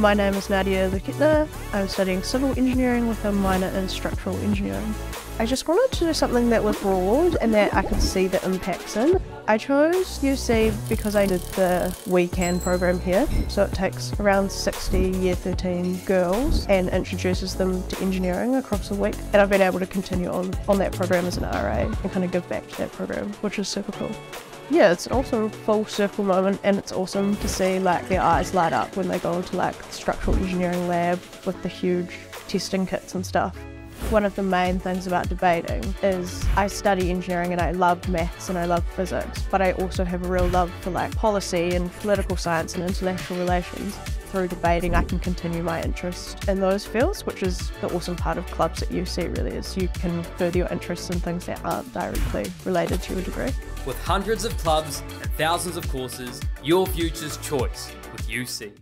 My name is Nadia Lukitna. I'm studying civil engineering with a minor in structural engineering. I just wanted to do something that was broad and that I could see the impacts in. I chose UC because I did the We Can program here. So it takes around 60 Year 13 girls and introduces them to engineering across a week. And I've been able to continue on that program as an RA and kind of give back to that program, which is super cool. Yeah, it's also a full circle moment, and it's awesome to see like their eyes light up when they go into like the structural engineering lab with the huge testing kits and stuff. One of the main things about debating is I study engineering and I love maths and I love physics, but I also have a real love for like policy and political science and international relations. Through debating, I can continue my interest in those fields, which is the awesome part of clubs at UC really, is you can further your interests in things that aren't directly related to your degree. With hundreds of clubs and thousands of courses, your future's choice with UC.